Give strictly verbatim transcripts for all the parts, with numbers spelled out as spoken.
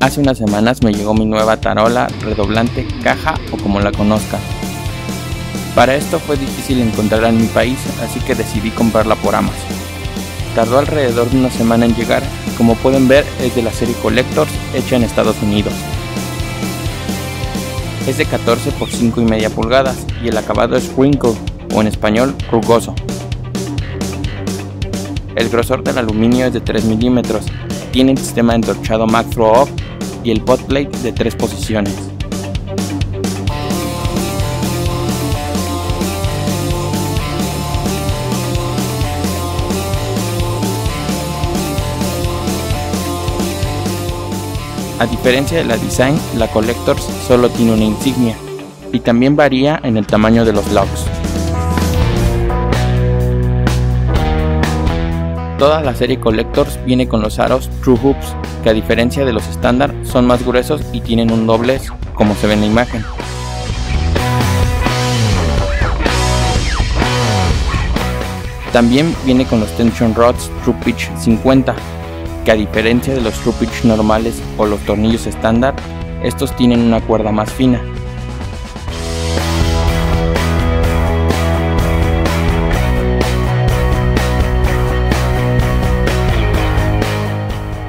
Hace unas semanas me llegó mi nueva tarola, redoblante, caja o como la conozca. Para esto fue difícil encontrarla en mi país, así que decidí comprarla por Amazon. Tardó alrededor de una semana en llegar y como pueden ver es de la serie Collectors, hecha en Estados Unidos. Es de catorce por cinco y media pulgadas y el acabado es wrinkle o en español rugoso. El grosor del aluminio es de tres milímetros, tiene el sistema entorchado Mag Throw-Off y el pot plate de tres posiciones. A diferencia de la Design, la Collectors solo tiene una insignia y también varía en el tamaño de los locks. Toda la serie Collectors viene con los aros True Hoops, que a diferencia de los estándar son más gruesos y tienen un doblez, como se ve en la imagen. También viene con los Tension Rods True Pitch cincuenta. Que a diferencia de los True Pitch normales o los tornillos estándar, estos tienen una cuerda más fina.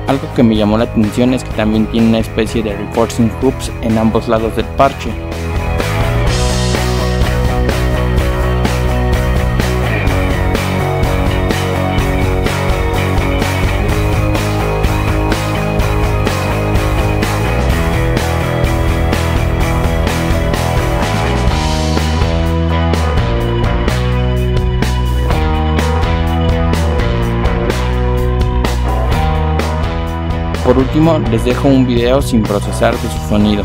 Algo que me llamó la atención es que también tiene una especie de reinforcing hoops en ambos lados del parche. Por último, les dejo un video sin procesar de su sonido.